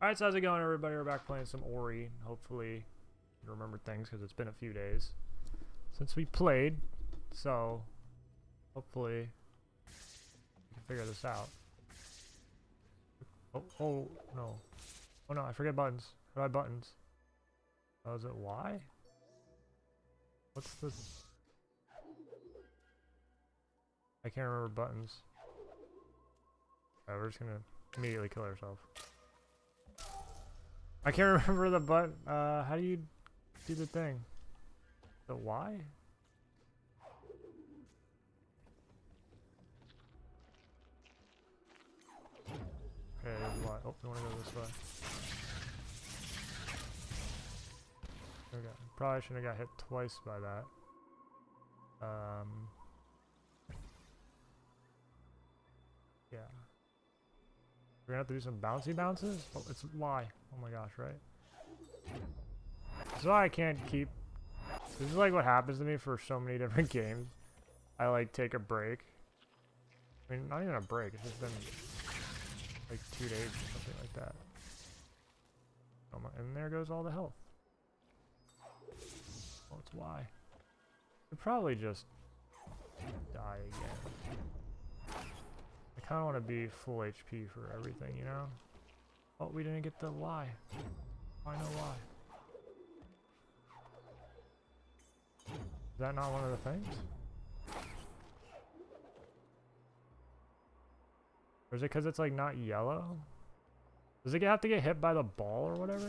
Alright, so how's it going, everybody? We're back playing some Ori. Hopefully you remember things, because it's been a few days since we played. So, hopefully we can figure this out. Oh, no. Oh, no, I forget buttons. What about buttons? Oh, is it Y? What's this? I can't remember buttons. Alright, we're just gonna immediately kill ourselves. I can't remember the button. How do you do the thing? The Y? Okay, there's Y. Oh, we want to go this way. Okay, probably shouldn't have got hit twice by that. Yeah. We're gonna have to do some bouncy bounces? Oh, it's Y. Oh my gosh, right? This is why I can't keep... This is like what happens to me for so many different games. I like take a break. I mean, not even a break. It's just been like 2 days or something like that. Oh my, and there goes all the health. Oh, it's Y. I'd probably just die again. I kind of want to be full HP for everything, you know? Oh, we didn't get the Y. Why no Y? Is that not one of the things? Or is it because it's like not yellow? Does it have to get hit by the ball or whatever?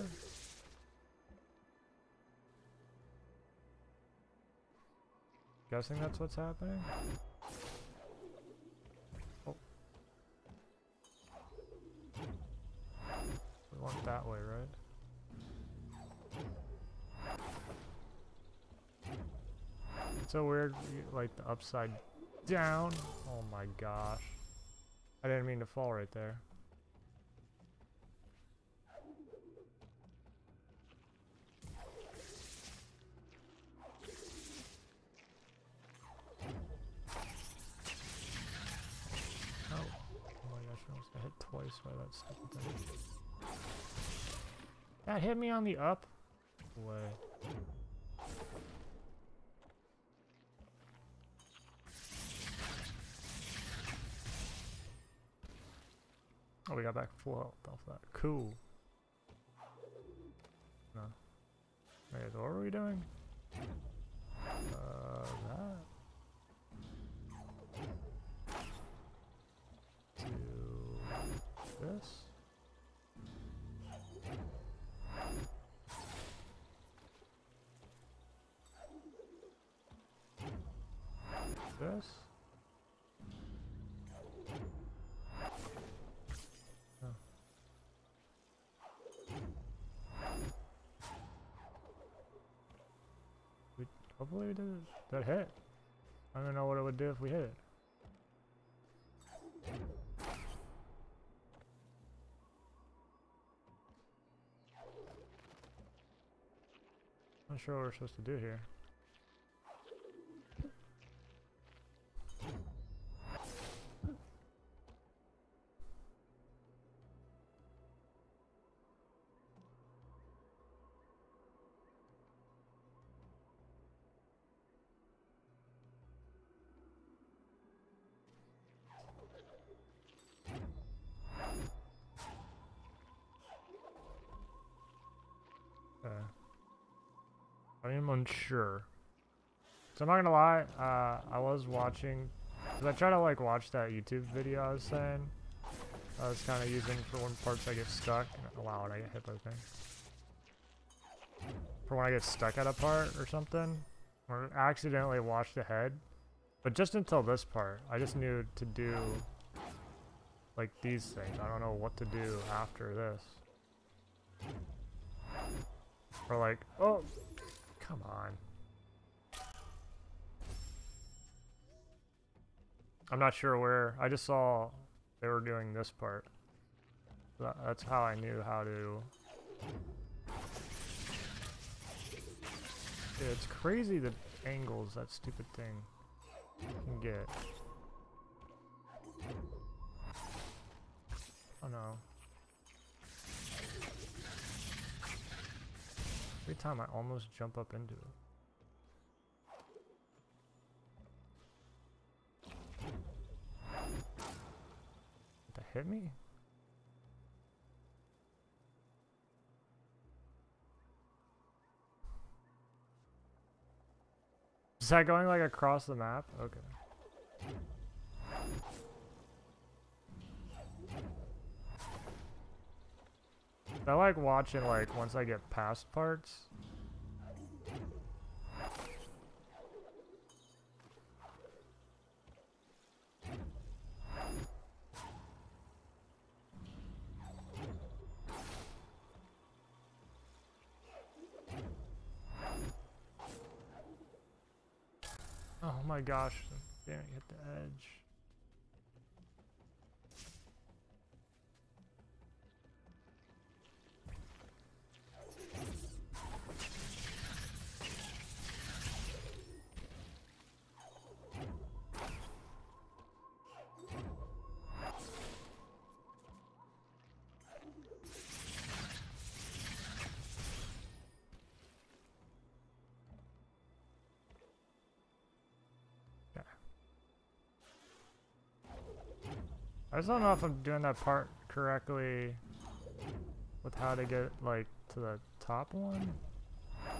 Guessing that's what's happening? Want that way, right? It's so weird, like the upside down. Oh my gosh. I didn't mean to fall right there. Oh. Oh my gosh, I almost got hit twice by that stupid thing. That hit me on the up way. Oh, we got back full health off that. Cool. No. Wait, what are we doing? That. Do this. This. Oh. Hopefully we did it. That hit. I don't know what it would do if we hit it. Not sure what we're supposed to do here. I am unsure. So I'm not gonna lie, I was watching, cause I try to like watch that YouTube video I was saying. I was kind of using for when parts I get stuck. Oh, wow, and I get hit by the thing. For when I get stuck at a part or something, or accidentally washed ahead. But just until this part, I just knew to do like these things. I don't know what to do after this. Or like, oh, come on. I'm not sure where. I just saw they were doing this part. That's how I knew how to. Dude, it's crazy the angles that stupid thing can get. Oh no. Every time I almost jump up into it. Did that hit me? Is that going like across the map? Okay. I like watching, like, once I get past parts. Oh my gosh, damn it, hit the edge. I just don't know if I'm doing that part correctly with how to get, like, to the top one. No,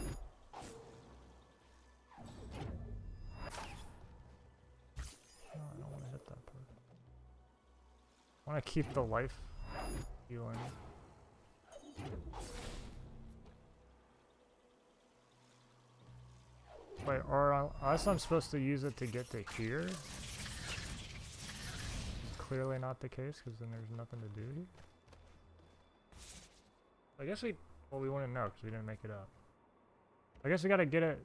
I don't want to hit that part. I want to keep the life healing. Wait, or unless I'm supposed to use it to get to here? Clearly not the case, because then there's nothing to do here. I guess we... Well, we wouldn't know, because we didn't make it up. I guess we gotta get it...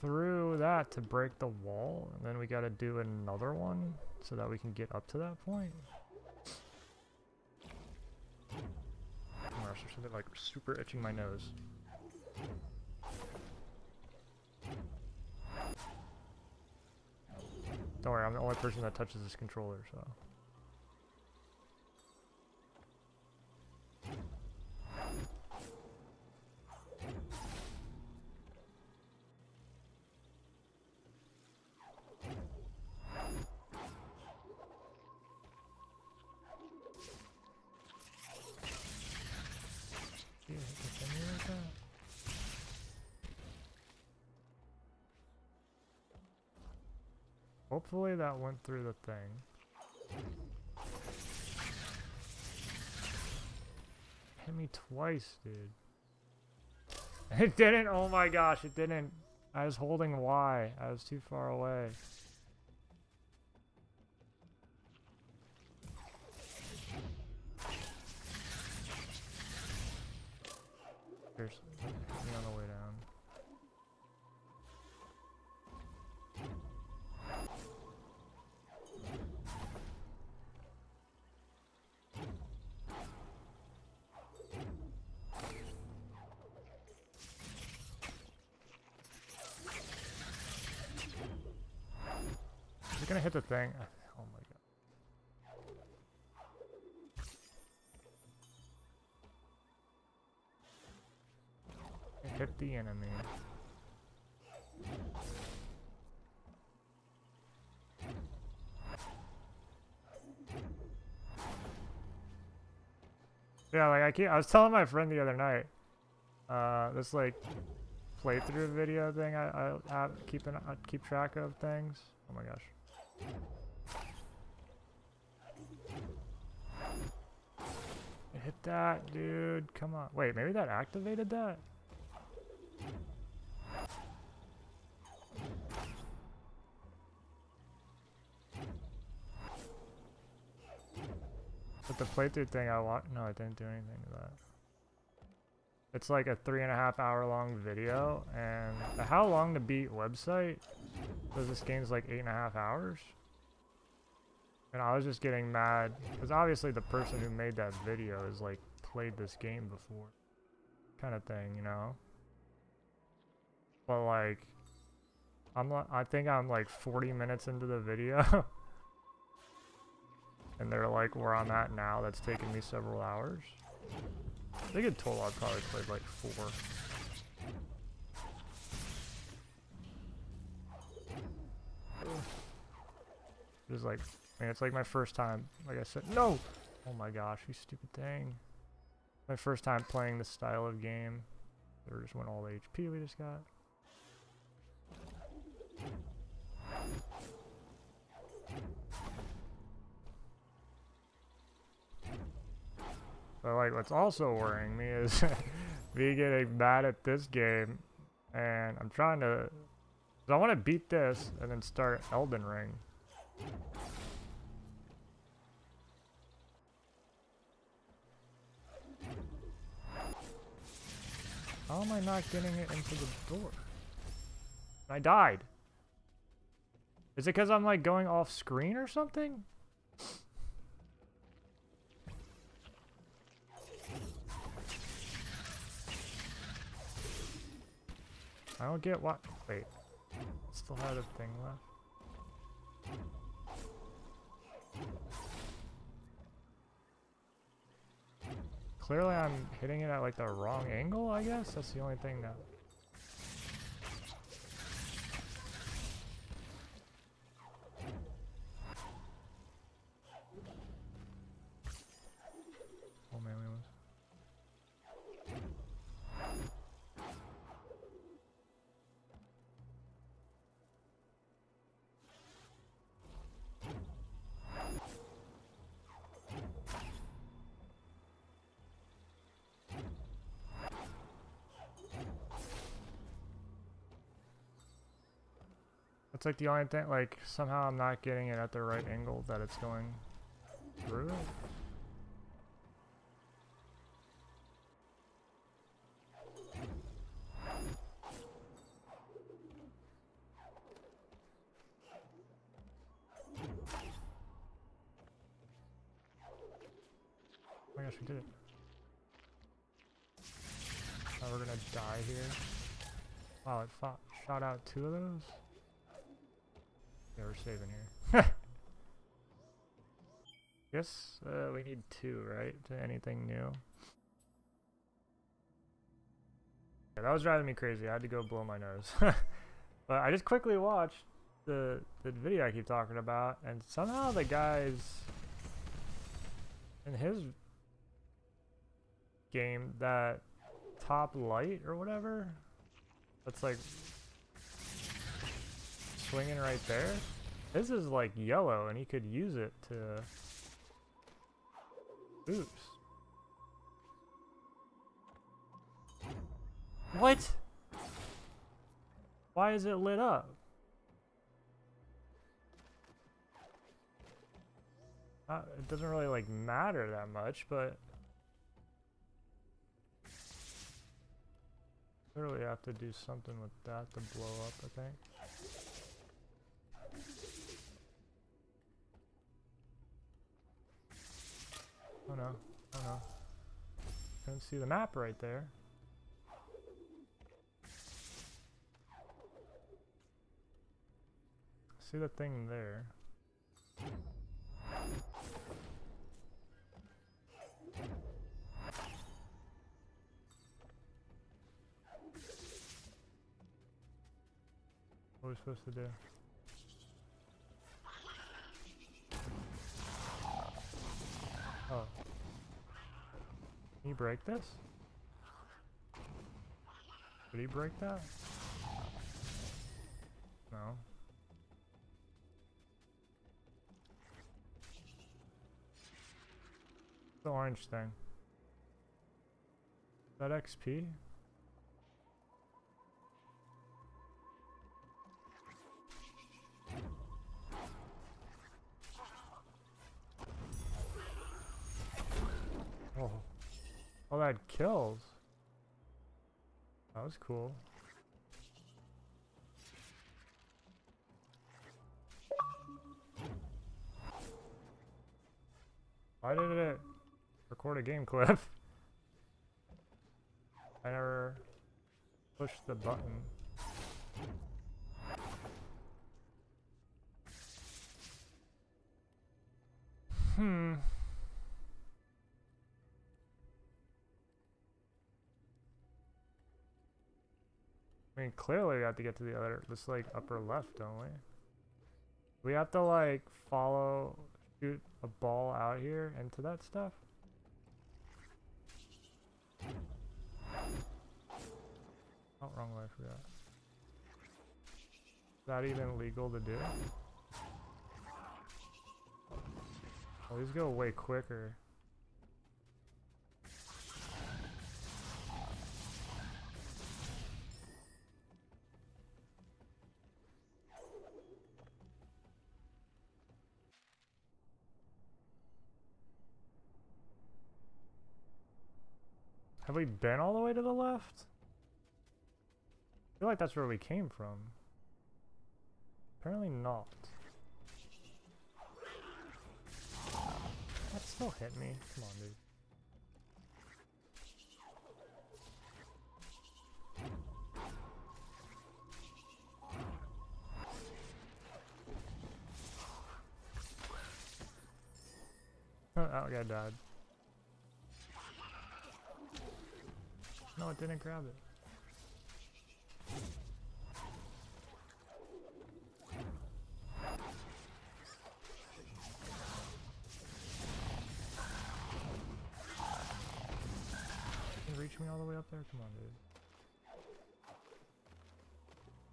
through that to break the wall, and then we gotta do another one, so that we can get up to that point. Or there's something, like, super itching my nose. Don't worry, I'm the only person that touches this controller, so... Hopefully that went through the thing. Hit me twice, dude. It didn't! Oh my gosh, it didn't. I was holding Y. I was too far away. Seriously, hit me on the way down. Gonna hit the thing. Oh my god. Hit the enemy. Yeah, like I was telling my friend the other night, this like playthrough video thing I keep track of things. Oh my gosh. Hit that, dude. Come on. Wait, maybe that activated that? But the playthrough thing I watched... No, I didn't do anything to that. It's like a 3.5 hour long video, and the How Long to Beat website says this game's like 8.5 hours. And I was just getting mad, because obviously the person who made that video has like played this game before. Kind of thing, you know? But like, I think I'm like 40 minutes into the video. And they're like where I'm at now, that's taken me several hours. I think in total I probably played like 4. It was like, man, it's like my first time. Like I said, no! Oh my gosh, you stupid thing. My first time playing this style of game. There just went all the HP we just got. But like, what's also worrying me is me getting mad at this game, and I'm trying to. I want to beat this and then start Elden Ring. How am I not getting it into the door? I died. Is it because I'm like going off screen or something? I don't get what. Wait. Still had a thing left. Clearly I'm hitting it at like the wrong angle, I guess? That's the only thing that... Oh man, we almost... It's like the only thing, like, somehow I'm not getting it at the right angle that it's going through. Oh my gosh, we did it. Now we're gonna die here. Wow, it shot out 2 of those? Yeah, we're saving here. Yes, we need 2, right? To anything new. Yeah, that was driving me crazy. I had to go blow my nose. But I just quickly watched the video I keep talking about, and somehow the guys in his game, that top light or whatever, that's like swinging right there. This is like yellow, and he could use it to boost. What? Why is it lit up? It doesn't really like matter that much, but literally have to do something with that to blow up, I think. Oh no, oh no. Couldn't see the map right there. See the thing there. What are we supposed to do? Oh. Can you break this? Did he break that? No. The orange thing. Is that XP? Oh, all that kills. That was cool. Why did it record a game clip? I never pushed the button. I mean, clearly we have to get to the other, this like upper left, don't we? We have to like follow, shoot a ball out here into that stuff. Oh, wrong way, I forgot. Is that even legal to do? Oh, these go way quicker. Have we been all the way to the left? I feel like that's where we came from. Apparently not. That still hit me. Come on, dude. Oh, that guy died. No, it didn't grab it. Can you reach me all the way up there? Come on, dude.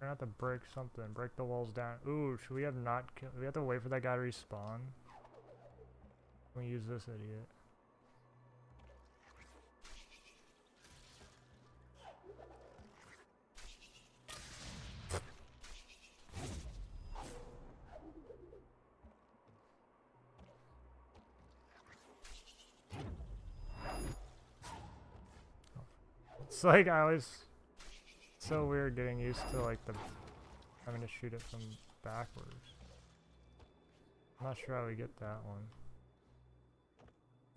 We're gonna have to break something. Break the walls down. Ooh, should we have not killed? We have to wait for that guy to respawn. Can we use this idiot? It's like I always, it's so weird getting used to like the having to shoot it from backwards. I'm not sure how we get that one.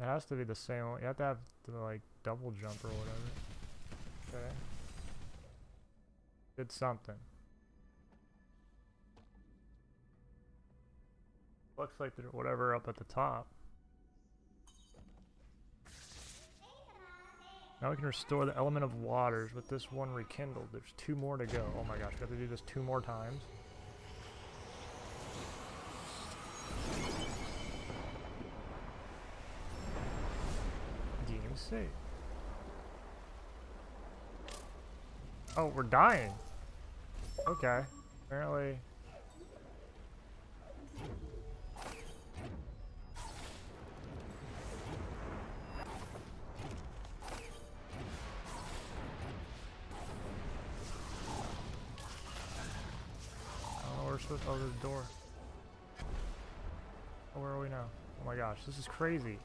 It has to be the same one. You have to have the like double jump or whatever. Okay. Did something. Looks like there's whatever up at the top. Now we can restore the element of waters with this one rekindled. There's two more to go. Oh my gosh, we have to do this 2 more times. Game save. Oh, we're dying. Okay. Apparently. Oh, there's a door. Oh, where are we now? Oh my gosh, this is crazy.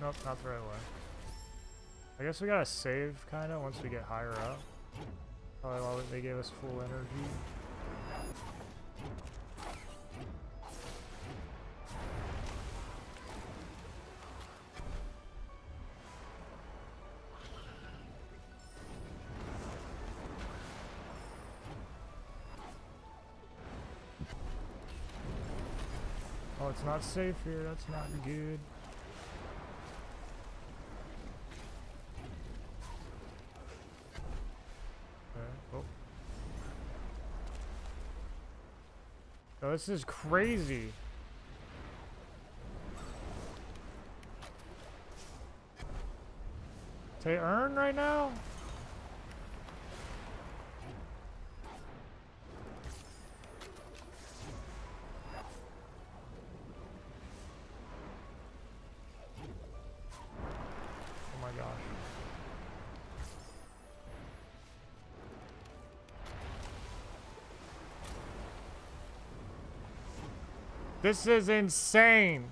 Nope, not the right way. I guess we gotta save kind of once we get higher up. Probably why they gave us full energy. It's not safe here, that's not good. Okay. Oh. Oh, this is crazy. They earn right now? This is insane.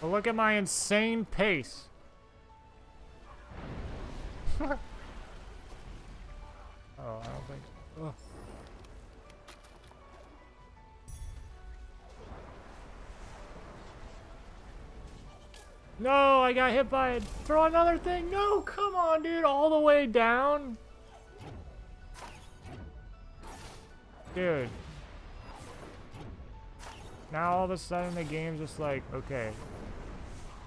But look at my insane pace. Oh, I don't think so. No, I got hit by it. Throw another thing. No, come on, dude. All the way down. Dude. Now all of a sudden the game's just like, okay,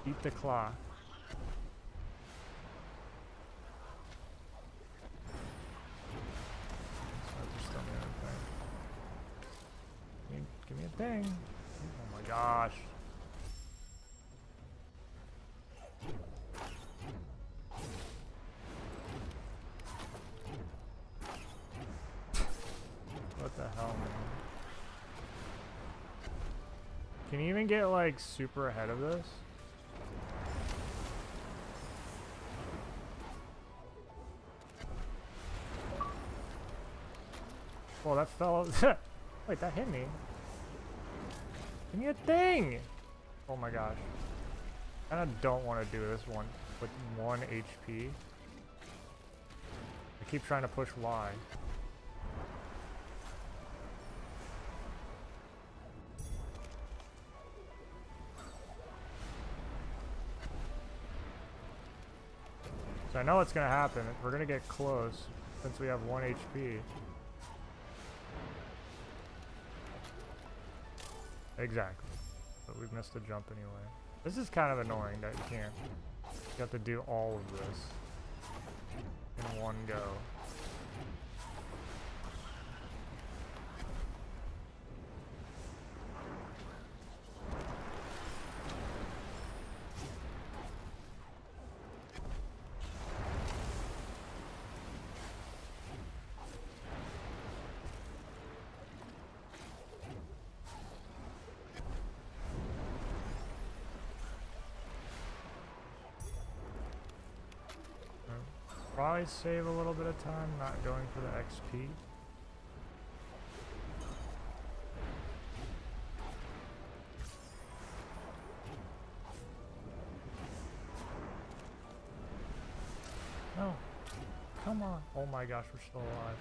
beat the clock. Give me a thing. Oh my gosh. What the hell, man? Can you even get like super ahead of this? Well, that fell. Wait, that hit me. Give me a thing! Oh my gosh. I don't want to do this one with 1 HP. I keep trying to push Y. So I know what's going to happen. We're going to get close since we have 1 HP. Exactly. But we've missed the jump anyway. This is kind of annoying that you can't. You have to do all of this in one go. Probably save a little bit of time not going for the XP. No. Come on. Oh my gosh, we're still alive.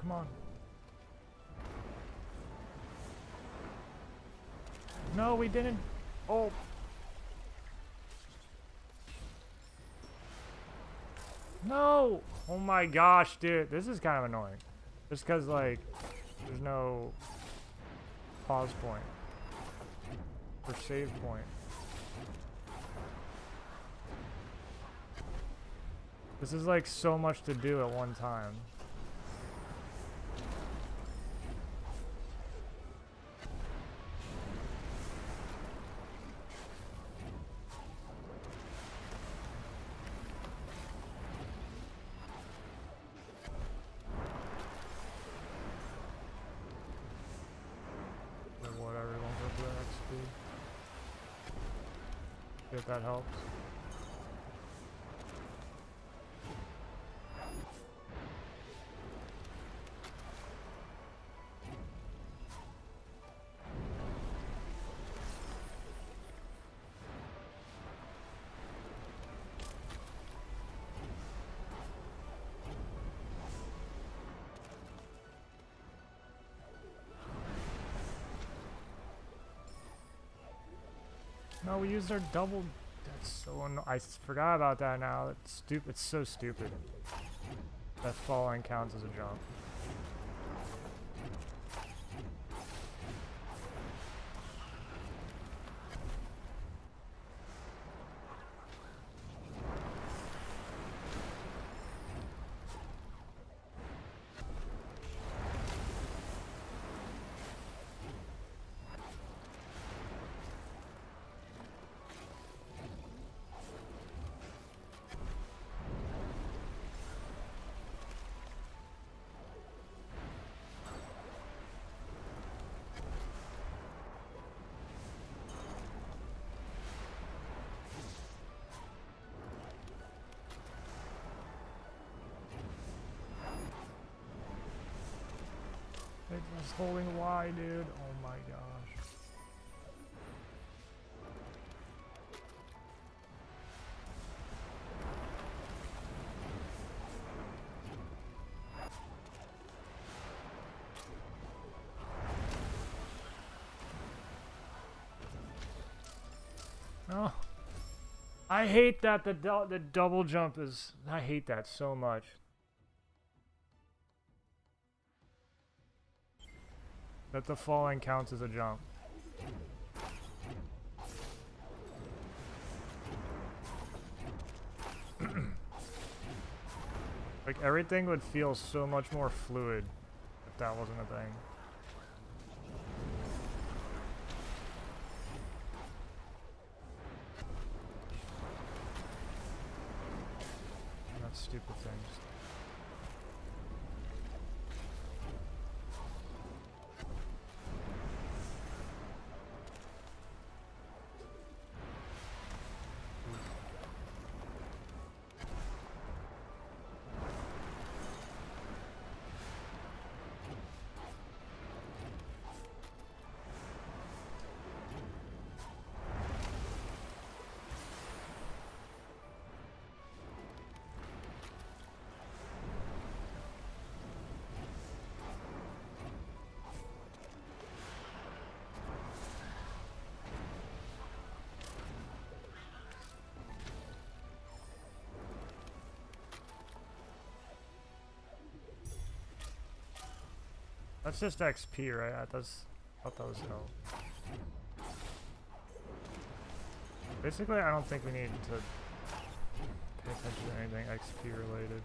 Come on. No, we didn't. Oh. No. Oh my gosh, dude. This is kind of annoying. Just because, like, there's no pause point or save point. This is, like, so much to do at one time. If that helps. No, we used our double. That's so annoying. I forgot about that now. That's stupid. It's so stupid. That falling counts as a jump. It was holding Y, dude. Oh my gosh. Oh. I hate that the double jump is... I hate that so much. That the falling counts as a jump. Like, everything would feel so much more fluid if that wasn't a thing. That's stupid things. That's just XP, right? That's, I thought that was hell. Basically, I don't think we need to pay attention to anything XP related.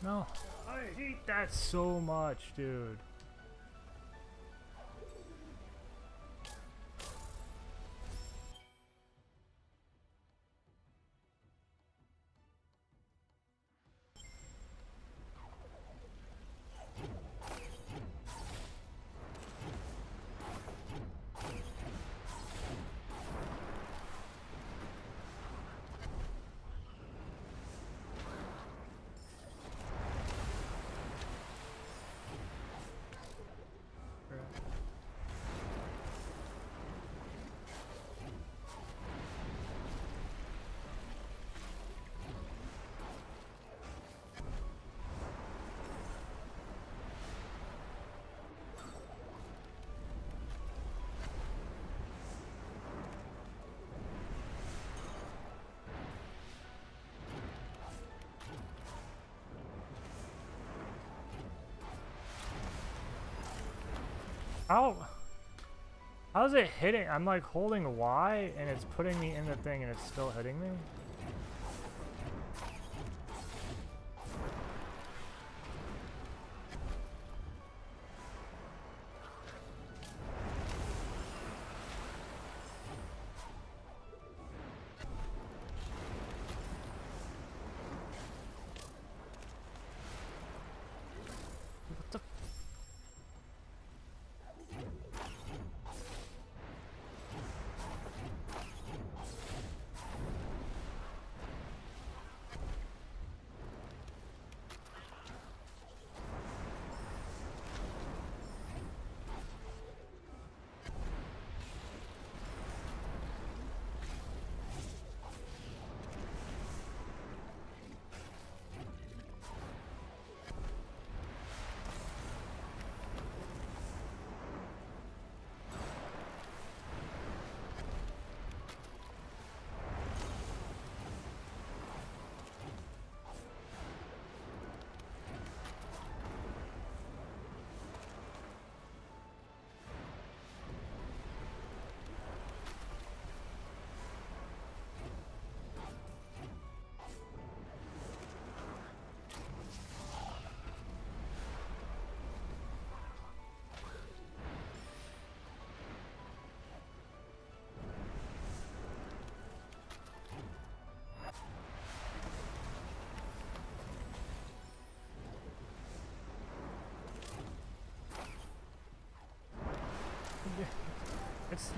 No. I hate that so much, dude. How's it hitting? I'm like holding Y and it's putting me in the thing and it's still hitting me?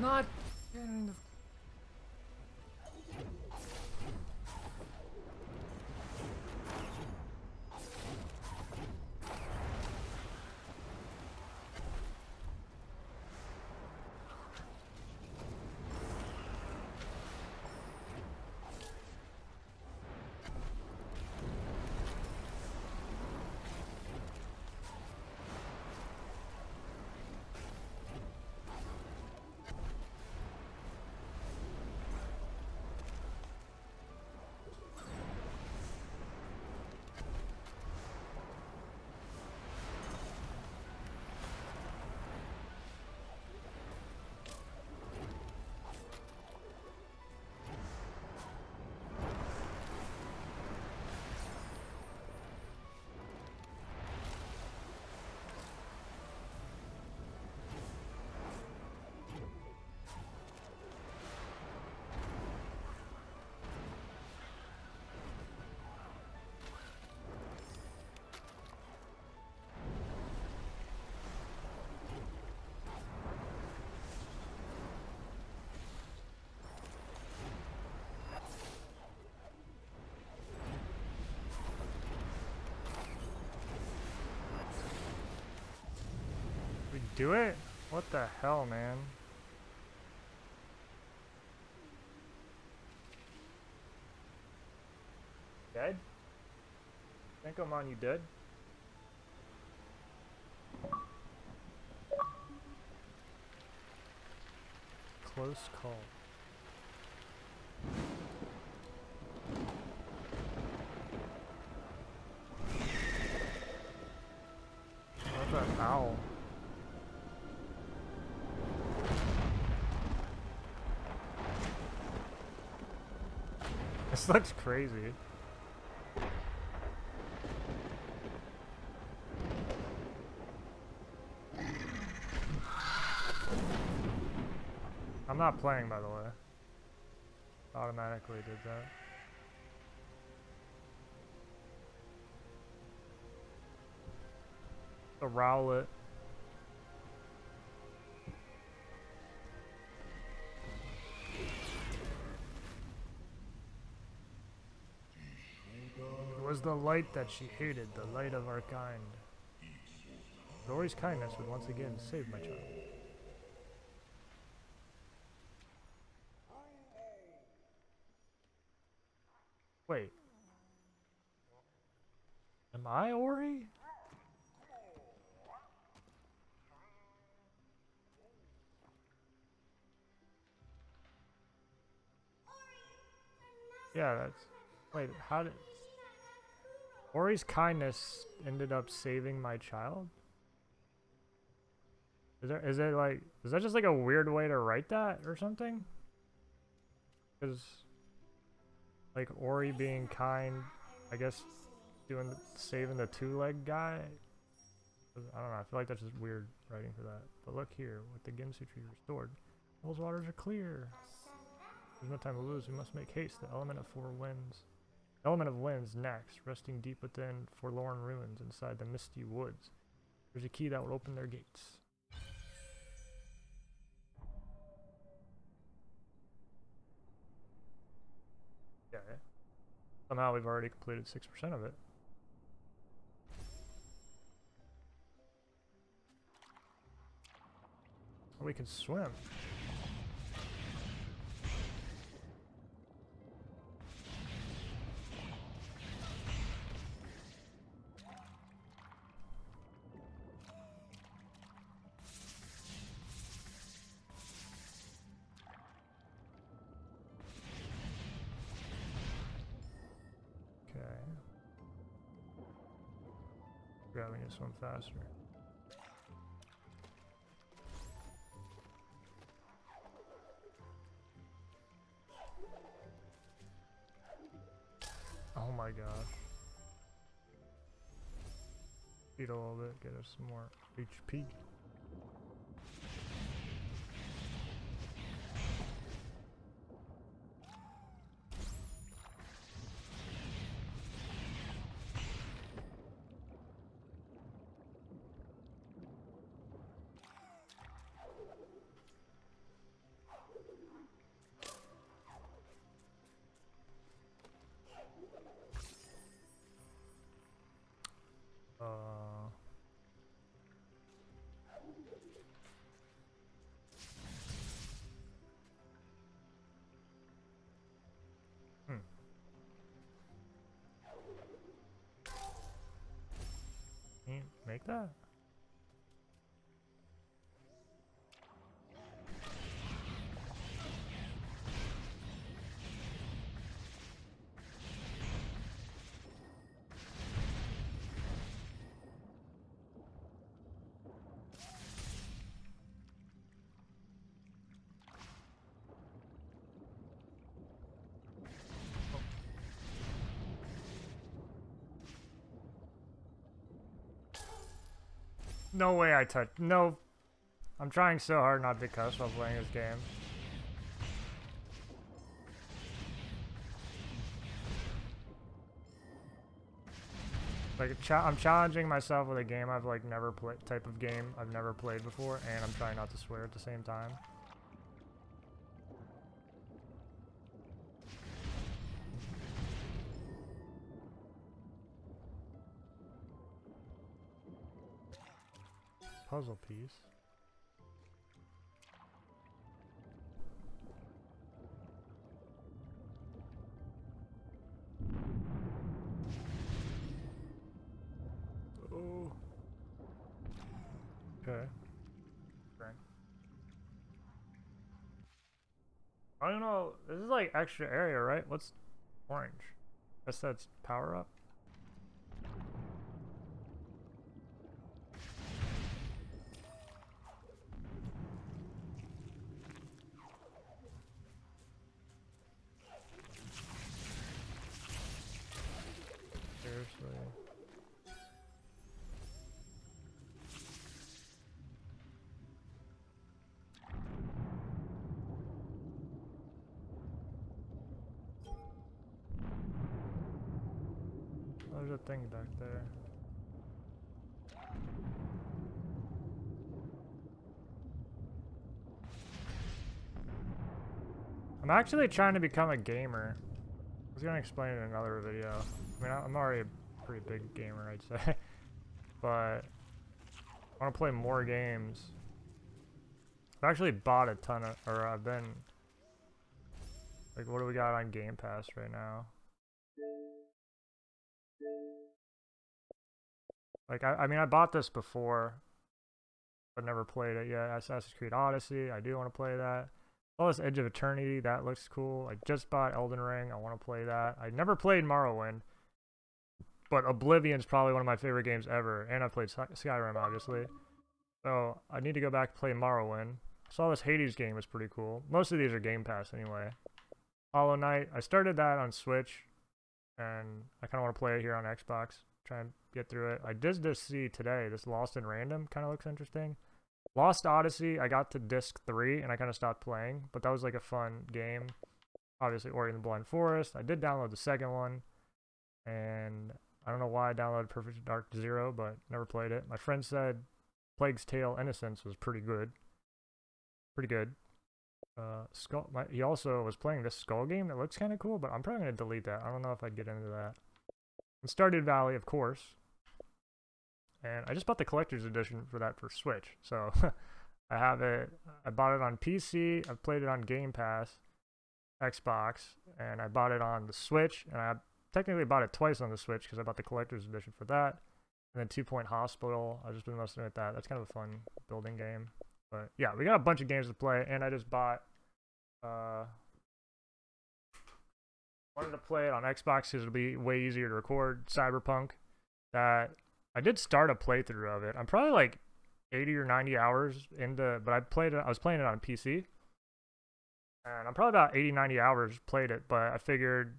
not getting the... Do it? What the hell, man? Dead? Think I'm on you dead? Close call. What's that owl? This looks crazy. I'm not playing, by the way. Automatically did that. The Rowlet. The light that she hated, the light of our kind. Zori's kindness would once again save my child. Wait. Am I Ori? Yeah, that's... Wait, how did... Ori's kindness ended up saving my child? Is that just like a weird way to write that or something? Because like Ori being kind, I guess saving the two-legged guy. I don't know, I feel like that's just weird writing for that. But look here, with the Gensu tree restored, those waters are clear. There's no time to lose, we must make haste, the element of four winds. Element of winds next, resting deep within forlorn ruins inside the misty woods. There's a key that will open their gates. Yeah. Somehow we've already completed 6% of it. Or we can swim. Swim faster. Oh my gosh. Eat a little bit, get us some more HP. Can't make that. No way I touch. No. I'm trying so hard not to cuss while playing this game. Like I'm challenging myself with a game I've like never played, type of game I've never played before, and I'm trying not to swear at the same time. Puzzle piece. Oh. Okay. Right. I don't know. This is like extra area, right? What's orange? I guess that's power up. There's a thing back there. I'm actually trying to become a gamer. I was gonna explain it in another video. I mean, I'm already a pretty big gamer, I'd say. But I wanna play more games. I've actually bought a ton of, or I've been, like, what do we got on Game Pass right now? Like, I mean, I bought this before, but never played it yet. Assassin's Creed Odyssey, I do want to play that. Oh, this Edge of Eternity, that looks cool. I just bought Elden Ring, I want to play that. I never played Morrowind, but Oblivion's probably one of my favorite games ever. And I played Skyrim, obviously. So, I need to go back and play Morrowind. I saw this Hades game was pretty cool. Most of these are Game Pass, anyway. Hollow Knight, I started that on Switch, and I kind of want to play it here on Xbox. Try and get through it. I did just see today this Lost in Random kind of looks interesting. Lost Odyssey, I got to disc 3 and I kind of stopped playing, but that was like a fun game. Obviously Ori and the Blind Forest. I did download the second one, and I don't know why I downloaded Perfect Dark Zero, but never played it. My friend said Plague's Tale Innocence was pretty good. Pretty good. He also was playing this Skull game that looks kind of cool, but I'm probably going to delete that. I don't know if I'd get into that. And Stardew Valley, of course. And I just bought the collector's edition for that for Switch. So I have it. I bought it on PC. I've played it on Game Pass, Xbox, and I bought it on the Switch. And I technically bought it twice on the Switch because I bought the collector's edition for that. And then 2 Point Hospital. I've just been messing with that. That's kind of a fun building game. But yeah, we got a bunch of games to play. And I just bought. Wanted to play it on Xbox because it'll be way easier to record. Cyberpunk. That I did start a playthrough of it. I'm probably like 80 or 90 hours into, but I was playing it on PC, and I'm probably about 80, 90 hours played it. But I figured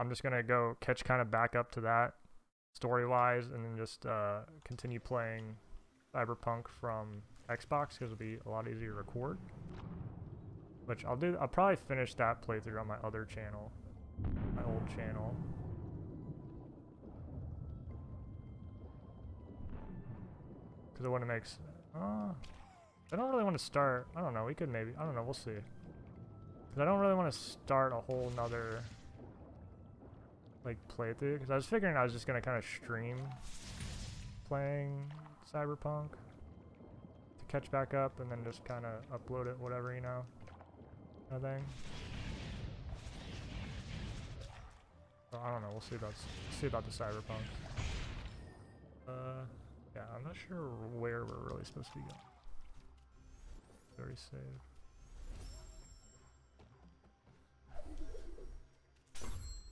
I'm just gonna go catch kind of back up to that story wise, and then just continue playing Cyberpunk from Xbox because it'll be a lot easier to record. Which I'll do. I'll probably finish that playthrough on my other channel. My old channel. Because I want to make... I don't really want to start... I don't know, we could maybe... I don't know, we'll see. Because I don't really want to start a whole nother... like, playthrough. Because I was figuring I was just going to kind of stream playing Cyberpunk to catch back up and then just kind of upload it, whatever, you know, kind of thing. So I don't know, we'll see about the Cyberpunk. Yeah, I'm not sure where we're really supposed to be going. Very safe.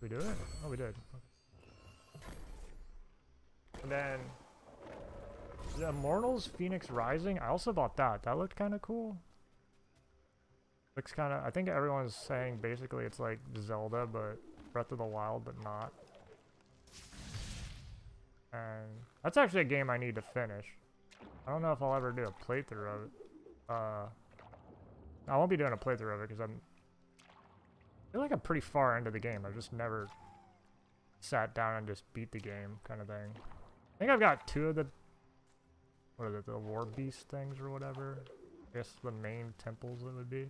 Did we do it? Oh, we did. Okay. And then the Immortals Phoenix Rising. I also bought that. That looked kind of cool. Looks kind of. I think everyone's saying basically it's like Zelda, but Breath of the Wild, but not. And that's actually a game I need to finish. I don't know if I'll ever do a playthrough of it. I won't be doing a playthrough of it because I feel like I'm pretty far into the game. I've just never sat down and just beat the game, kind of thing. I think I've got two of the, what are they, the war beast things or whatever. I guess the main temples it would be.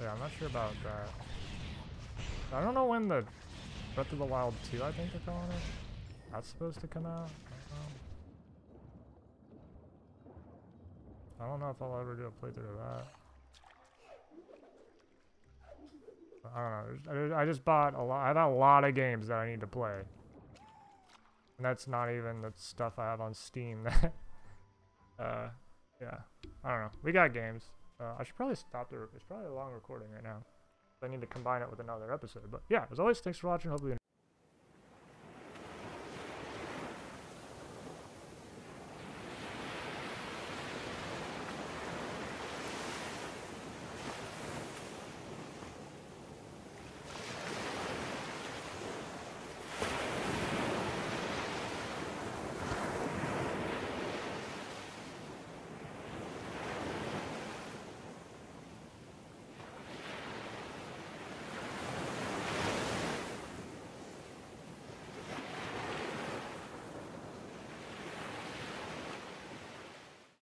Yeah, I'm not sure about that. I don't know when the Breath of the Wild 2, I think they're calling it. That's supposed to come out. I don't know if I'll ever do a playthrough of that. I don't know. I just bought a lot. I have a lot of games that I need to play. And that's not even the stuff I have on Steam. Yeah. I don't know. We got games. I should probably stop the. It's probably a long recording right now. I need to combine it with another episode, but yeah, as always, thanks for watching. Hopefully you